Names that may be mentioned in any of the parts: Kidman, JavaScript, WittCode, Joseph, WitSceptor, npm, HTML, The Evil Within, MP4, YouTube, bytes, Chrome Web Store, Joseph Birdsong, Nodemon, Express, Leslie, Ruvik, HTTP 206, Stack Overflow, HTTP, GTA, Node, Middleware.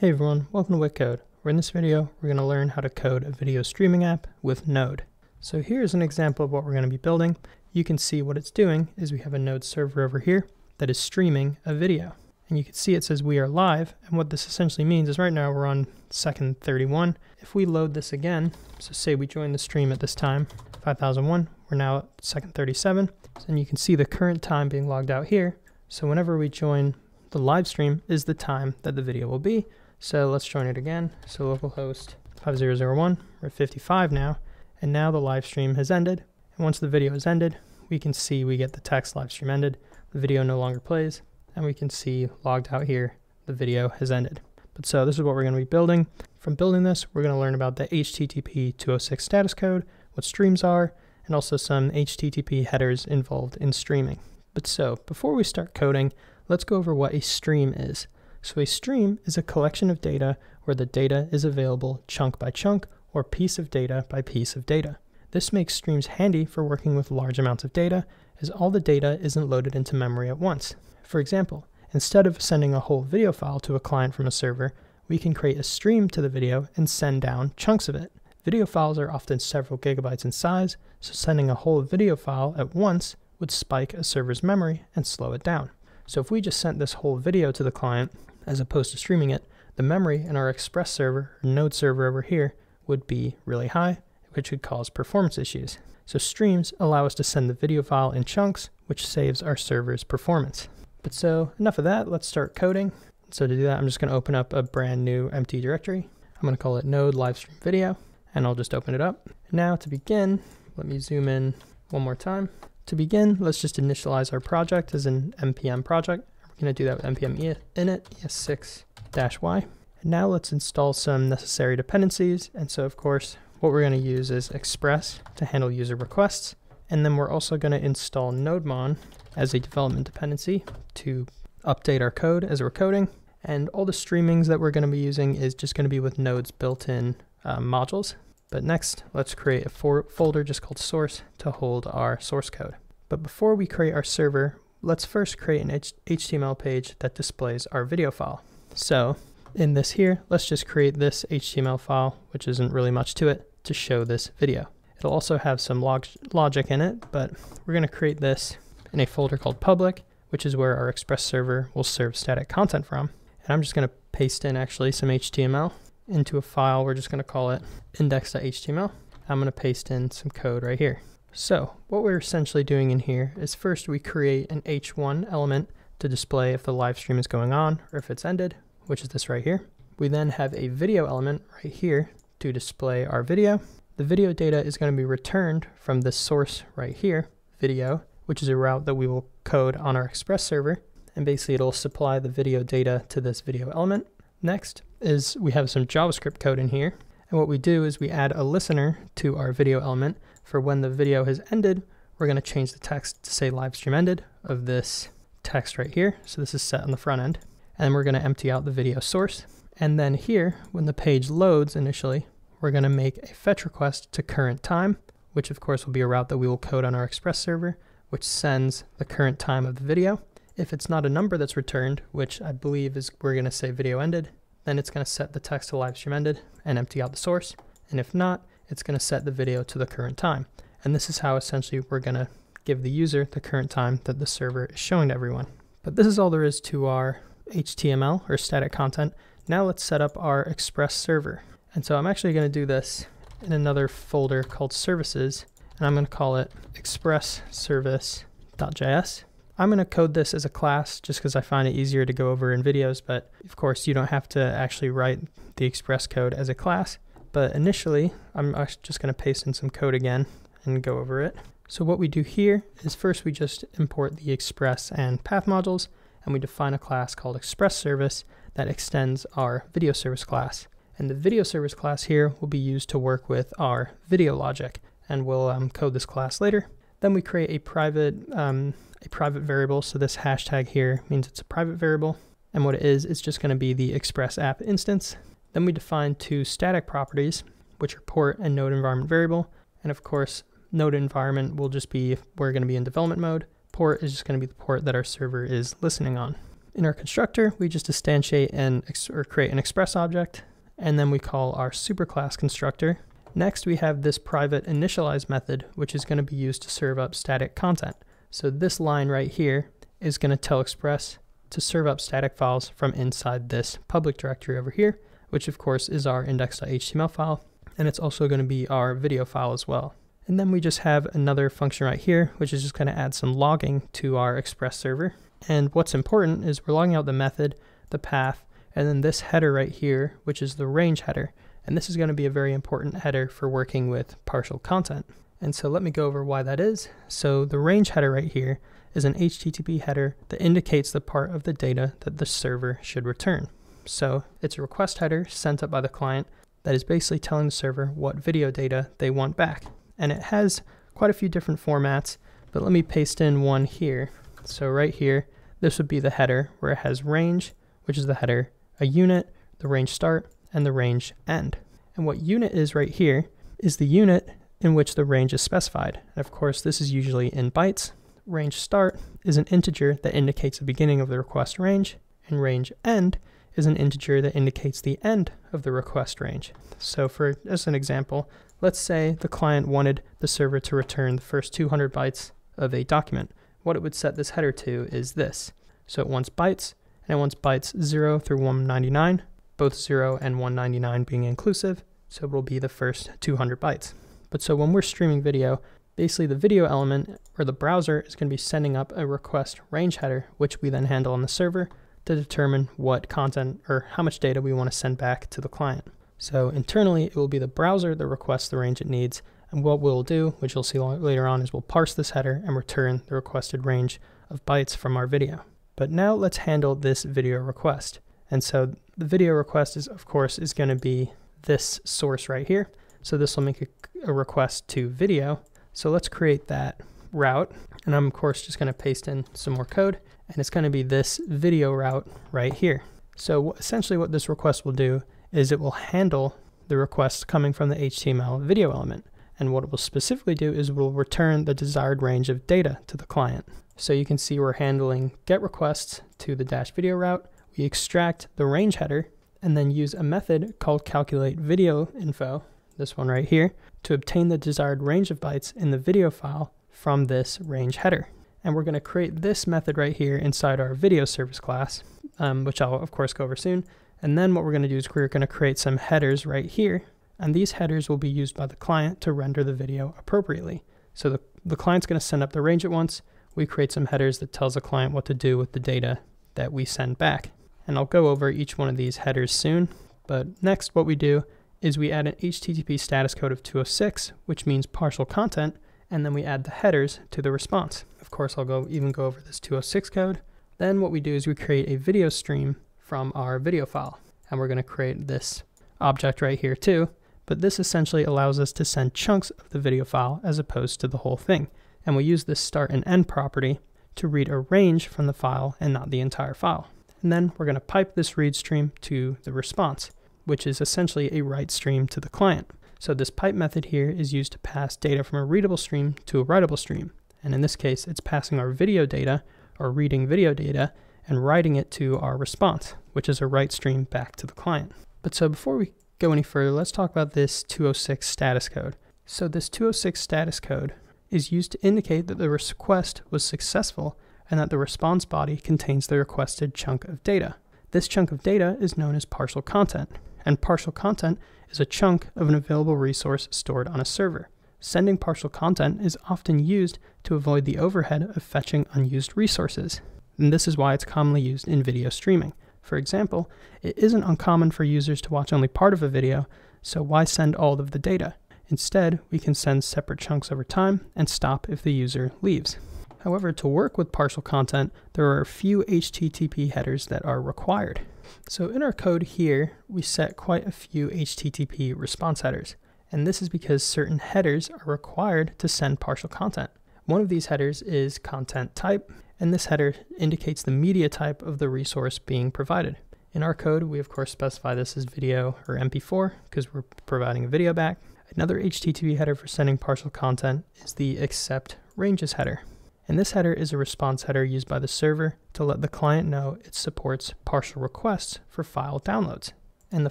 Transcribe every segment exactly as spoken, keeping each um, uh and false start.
Hey everyone, welcome to WitCode, where in this video we're going to learn how to code a video streaming app with Node. So here's an example of what we're going to be building. You can see what it's doing is we have a Node server over here that is streaming a video. And you can see it says we are live, and what this essentially means is right now we're on second thirty-one. If we load this again, so say we join the stream at this time, five thousand one, we're now at second thirty-seven, and you can see the current time being logged out here. So whenever we join the live stream is the time that the video will be. So let's join it again. So localhost five thousand one, we're at fifty-five now, and now the live stream has ended. And once the video is ended, we can see we get the text live stream ended, the video no longer plays, and we can see logged out here, the video has ended. But so this is what we're gonna be building. From building this, we're gonna learn about the H T T P two oh six status code, what streams are, and also some H T T P headers involved in streaming. But so before we start coding, let's go over what a stream is. So a stream is a collection of data where the data is available chunk by chunk or piece of data by piece of data. This makes streams handy for working with large amounts of data as all the data isn't loaded into memory at once. For example, instead of sending a whole video file to a client from a server, we can create a stream to the video and send down chunks of it. Video files are often several gigabytes in size, so sending a whole video file at once would spike a server's memory and slow it down. So if we just sent this whole video to the client, as opposed to streaming it, the memory in our Express server, or Node server over here, would be really high, which could cause performance issues. So streams allow us to send the video file in chunks, which saves our server's performance. But so enough of that, let's start coding. So to do that, I'm just gonna open up a brand new empty directory. I'm gonna call it Node Livestream Video, and I'll just open it up. Now to begin, let me zoom in one more time. To begin, let's just initialize our project as an npm project. We're going to do that with npm init e s six dash y. And now let's install some necessary dependencies. And so of course, what we're going to use is Express to handle user requests. And then we're also going to install Nodemon as a development dependency to update our code as we're coding. And all the streamings that we're going to be using is just going to be with Node's built-in uh, modules. But next, let's create a for folder just called source to hold our source code. But before we create our server, let's first create an H T M L page that displays our video file. So in this here, let's just create this H T M L file, which isn't really much to it, to show this video. It'll also have some log logic in it, but we're going to create this in a folder called public, which is where our Express server will serve static content from. And I'm just going to paste in actually some H T M L into a file. We're just going to call it index dot h t m l. I'm going to paste in some code right here. So what we're essentially doing in here is first we create an h one element to display if the live stream is going on or if it's ended, which is this right here. We then have a video element right here to display our video. The video data is going to be returned from this source right here, video, which is a route that we will code on our Express server. And basically it'll supply the video data to this video element. Next is we have some JavaScript code in here. And what we do is we add a listener to our video element for when the video has ended. We're going to change the text to say live stream ended of this text right here. So this is set on the front end, and we're going to empty out the video source. And then here, when the page loads initially, we're going to make a fetch request to current time, which of course will be a route that we will code on our Express server, which sends the current time of the video. If it's not a number that's returned, which I believe is we're going to say video ended, then it's going to set the text to live stream ended and empty out the source. And if not, it's going to set the video to the current time. And this is how essentially we're going to give the user the current time that the server is showing to everyone. But this is all there is to our H T M L or static content. Now let's set up our Express server. And so I'm actually going to do this in another folder called services, and I'm going to call it express service dot j s. I'm going to code this as a class just because I find it easier to go over in videos, but of course you don't have to actually write the Express code as a class. But initially, I'm just going to paste in some code again and go over it. So what we do here is first we just import the Express and path modules, and we define a class called Express Service that extends our video service class. And the video service class here will be used to work with our video logic, and we'll um, code this class later. Then we create a private um, a private variable. So this hashtag here means it's a private variable. And what it is, it's just going to be the Express app instance. Then we define two static properties, which are port and node environment variable. And of course, node environment will just be if we're going to be in development mode. Port is just going to be the port that our server is listening on. In our constructor, we just instantiate and or create an Express object, and then we call our superclass constructor. Next, we have this private initialize method, which is going to be used to serve up static content. So this line right here is going to tell Express to serve up static files from inside this public directory over here, which of course is our index.html file, and it's also going to be our video file as well. And then we just have another function right here, which is just going to add some logging to our Express server. And what's important is we're logging out the method, the path, and then this header right here, which is the range header. And this is going to be a very important header for working with partial content. And so let me go over why that is. So the range header right here is an H T T P header that indicates the part of the data that the server should return. So it's a request header sent up by the client that is basically telling the server what video data they want back. And it has quite a few different formats, but let me paste in one here. So right here, this would be the header where it has range, which is the header, a unit, the range start, and the range end. And what unit is right here is the unit in which the range is specified. And of course, this is usually in bytes. Range start is an integer that indicates the beginning of the request range, and range end is an integer that indicates the end of the request range. So for as an example, let's say the client wanted the server to return the first two hundred bytes of a document. What it would set this header to is this. So it wants bytes, and it wants bytes zero through one ninety-nine, both zero and one ninety-nine being inclusive, so it will be the first two hundred bytes. But so when we're streaming video, basically the video element or the browser is going to be sending up a request range header, which we then handle on the server to determine what content or how much data we want to send back to the client. So internally, it will be the browser that requests the range it needs. And what we'll do, which you'll see later on, is we'll parse this header and return the requested range of bytes from our video. But now let's handle this video request. And so the video request is, of course, is going to be this source right here. So this will make a, a request to video. So let's create that route. And I'm, of course, just going to paste in some more code. And it's going to be this video route right here. So essentially what this request will do is it will handle the requests coming from the H T M L video element. And what it will specifically do is it will return the desired range of data to the client. So you can see we're handling get requests to the dash video route. We extract the range header and then use a method called calculate video info, this one right here, to obtain the desired range of bytes in the video file from this range header. And we're going to create this method right here inside our video service class, um, which I'll of course go over soon. And then what we're going to do is we're going to create some headers right here. And these headers will be used by the client to render the video appropriately. So the, the client's going to send up the range at once. We create some headers that tells the client what to do with the data that we send back. And I'll go over each one of these headers soon. But next, what we do is we add an H T T P status code of two oh six, which means partial content. And then we add the headers to the response. Of course, I'll go even go over this two oh six code. Then what we do is we create a video stream from our video file. And we're going to create this object right here too. But this essentially allows us to send chunks of the video file as opposed to the whole thing. And we use this start and end property to read a range from the file and not the entire file. And then we're going to pipe this read stream to the response, which is essentially a write stream to the client. So this pipe method here is used to pass data from a readable stream to a writable stream. And in this case, it's passing our video data or reading video data and writing it to our response, which is a write stream back to the client. But so before we go any further, let's talk about this two oh six status code. So this two oh six status code is used to indicate that the request was successful and that the response body contains the requested chunk of data. This chunk of data is known as partial content, and partial content is a chunk of an available resource stored on a server. Sending partial content is often used to avoid the overhead of fetching unused resources, and this is why it's commonly used in video streaming. For example, it isn't uncommon for users to watch only part of a video, so why send all of the data? Instead, we can send separate chunks over time and stop if the user leaves. However, to work with partial content, there are a few H T T P headers that are required. So in our code here, we set quite a few H T T P response headers, and this is because certain headers are required to send partial content. One of these headers is content type, and this header indicates the media type of the resource being provided. In our code, we of course specify this as video or M P four because we're providing a video back. Another H T T P header for sending partial content is the accept ranges header. and this header is a response header used by the server to let the client know it supports partial requests for file downloads. And the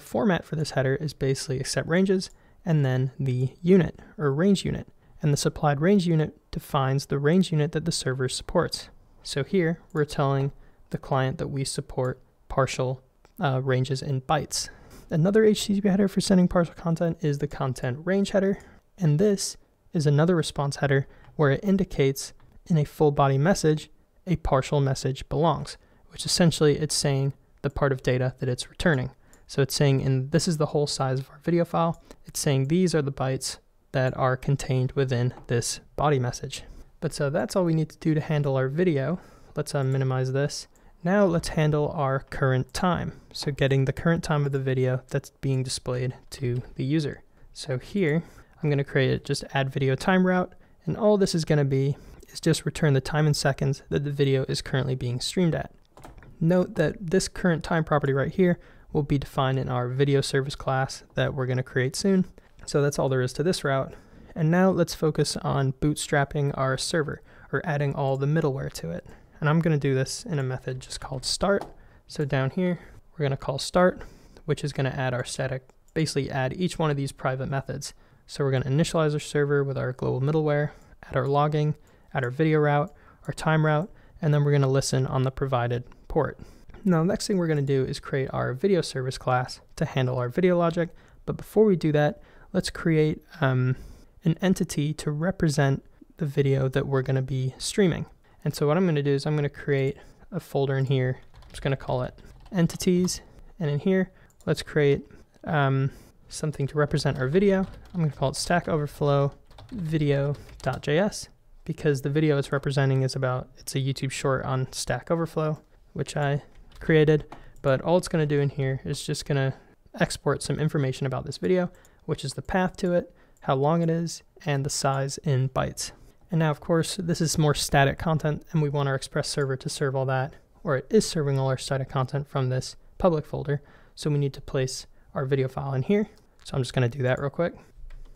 format for this header is basically accept ranges and then the unit or range unit. And the supplied range unit defines the range unit that the server supports. So here we're telling the client that we support partial uh, ranges in bytes. Another H T T P header for sending partial content is the content range header. And this is another response header where it indicates in a full body message, a partial message belongs, which essentially it's saying the part of data that it's returning. So it's saying, and this is the whole size of our video file. It's saying these are the bytes that are contained within this body message. But so that's all we need to do to handle our video. Let's uh, minimize this. Now let's handle our current time. So getting the current time of the video that's being displayed to the user. So here, I'm gonna create it, just add video time route. And all this is gonna be is just return the time in seconds that the video is currently being streamed at. Note that this current time property right here will be defined in our video service class that we're gonna create soon. So that's all there is to this route. And now let's focus on bootstrapping our server or adding all the middleware to it. And I'm gonna do this in a method just called start. So down here, we're gonna call start, which is gonna add our static, basically add each one of these private methods. So we're gonna initialize our server with our global middleware, add our logging, add our video route, our time route, and then we're gonna listen on the provided port. Now, the next thing we're gonna do is create our video service class to handle our video logic. But before we do that, let's create um, an entity to represent the video that we're gonna be streaming. And so what I'm gonna do is I'm gonna create a folder in here. I'm just gonna call it entities. And in here, let's create um, something to represent our video. I'm gonna call it Stack Overflow video dot J S because the video it's representing is about, it's a YouTube short on Stack Overflow, which I created. But all it's gonna do in here is just gonna export some information about this video, which is the path to it, how long it is, and the size in bytes. And now, of course, this is more static content, and we want our Express server to serve all that, or it is serving all our static content from this public folder. So we need to place our video file in here. So I'm just gonna do that real quick.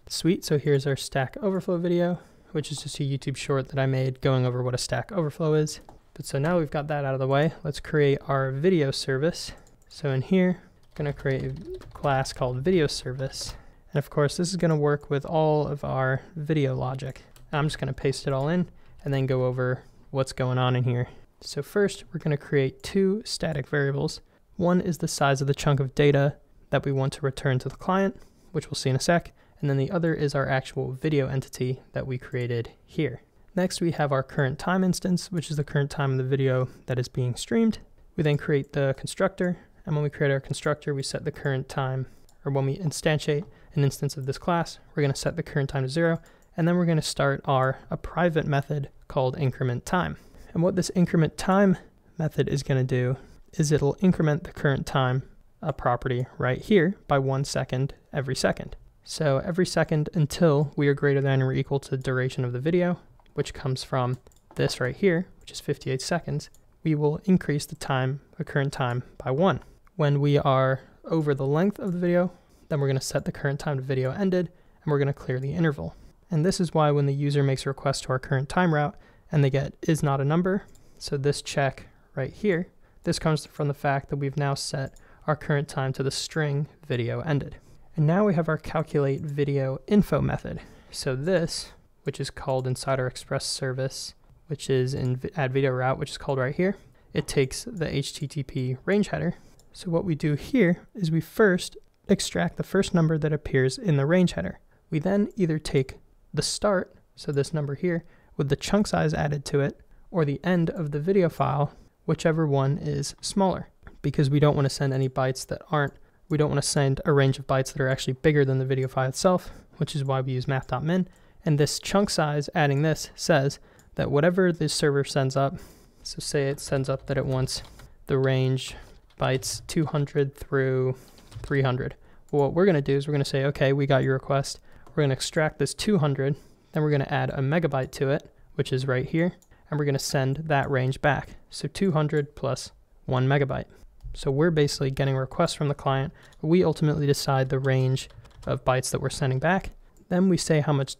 Sweet, so here's our Stack Overflow video, which is just a YouTube short that I made going over what a Stack Overflow is. But so now we've got that out of the way, let's create our video service. So in here, I'm gonna create a class called video service. And of course, this is gonna work with all of our video logic. I'm just gonna paste it all in and then go over what's going on in here. So first, we're gonna create two static variables. One is the size of the chunk of data that we want to return to the client, which we'll see in a sec. And then the other is our actual video entity that we created here. Next, we have our current time instance, which is the current time of the video that is being streamed. We then create the constructor. And when we create our constructor, we set the current time, or when we instantiate an instance of this class, we're gonna set the current time to zero. And then we're gonna start our a private method called increment time. And what this increment time method is gonna do is it'll increment the current time uh, property right here by one second every second. So every second until we are greater than or equal to the duration of the video, which comes from this right here, which is fifty-eight seconds, we will increase the time, the current time by one. When we are over the length of the video, then we're gonna set the current time to video ended, and we're gonna clear the interval. And this is why when the user makes a request to our current time route and they get is not a number, so this check right here, this comes from the fact that we've now set our current time to the string video ended. And now we have our calculate video info method. So this, which is called inside our Express service, which is in add video route, which is called right here, it takes the H T T P range header. So what we do here is we first extract the first number that appears in the range header. We then either take the start, so this number here, with the chunk size added to it, or the end of the video file, whichever one is smaller, because we don't want to send any bytes that aren't, we don't want to send a range of bytes that are actually bigger than the video file itself, which is why we use math.min. And this chunk size, adding this, says that whatever the server sends up, so say it sends up that it wants the range bytes two hundred through three hundred. Well, what we're gonna do is we're gonna say, okay, we got your request. We're gonna extract this two hundred, then we're gonna add a megabyte to it, which is right here, and we're gonna send that range back. So two hundred plus one megabyte. So we're basically getting a request from the client. We ultimately decide the range of bytes that we're sending back. Then we say how much,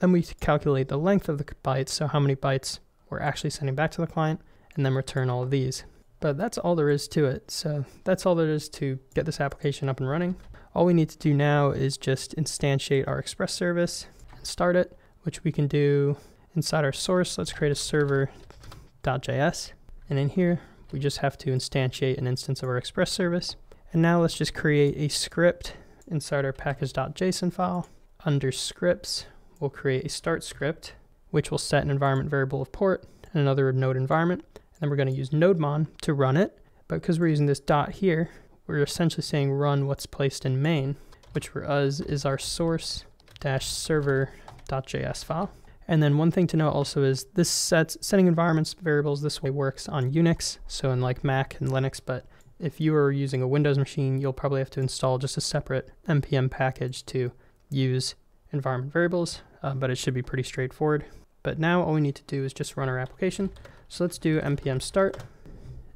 then we calculate the length of the bytes, so how many bytes we're actually sending back to the client, and then return all of these. But that's all there is to it. So that's all there is to get this application up and running. All we need to do now is just instantiate our Express service and start it, which we can do inside our source. Let's create a server.js. And in here, we just have to instantiate an instance of our Express service. And now let's just create a script inside our package.json file. Under scripts, we'll create a start script, which will set an environment variable of port and another node environment. And then we're going to use Nodemon to run it. But because we're using this dot here, we're essentially saying run what's placed in main, which for us is our source-server.js file. And then one thing to note also is this sets setting environments variables this way works on Unix, so in like Mac and Linux, but if you are using a Windows machine, you'll probably have to install just a separate npm package to use environment variables, uh, but it should be pretty straightforward. But now all we need to do is just run our application. So let's do npm start,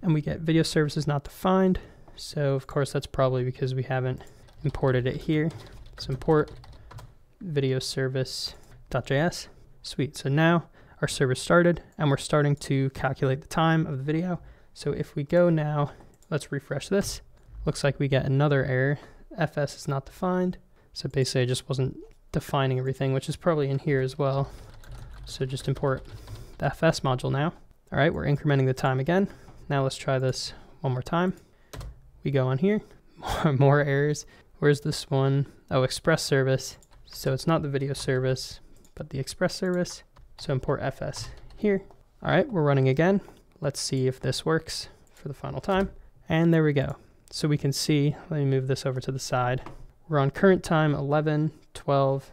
and we get video services not defined. So of course that's probably because we haven't imported it here. Let's import video service.js. Sweet, so now our server started and we're starting to calculate the time of the video. So if we go now, let's refresh this. Looks like we get another error, F S is not defined. So basically I just wasn't defining everything, which is probably in here as well. So just import the F S module now. All right, we're incrementing the time again. Now let's try this one more time. We go on here, more, more errors. Where's this one? Oh, Express service. So it's not the video service, but the Express service. So import F S here. All right, we're running again. Let's see if this works for the final time. And there we go. So we can see, let me move this over to the side. We're on current time eleven, twelve.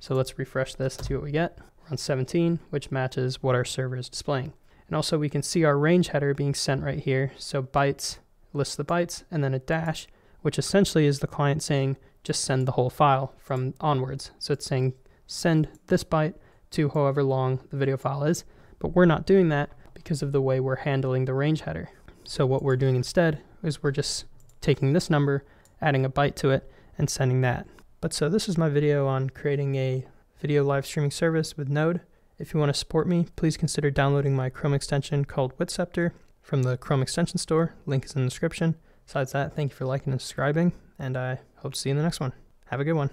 So let's refresh this to see what we get. We're on seventeen, which matches what our server is displaying. And also we can see our range header being sent right here. So bytes lists the bytes and then a dash, which essentially is the client saying, just send the whole file from onwards. So it's saying, send this byte to however long the video file is, but we're not doing that because of the way we're handling the range header. So what we're doing instead is we're just taking this number, adding a byte to it, and sending that. But so this is my video on creating a video live streaming service with Node. If you want to support me, please consider downloading my Chrome extension called WitSceptor from the Chrome extension store. Link is in the description. Besides that, thank you for liking and subscribing, and I hope to see you in the next one. Have a good one.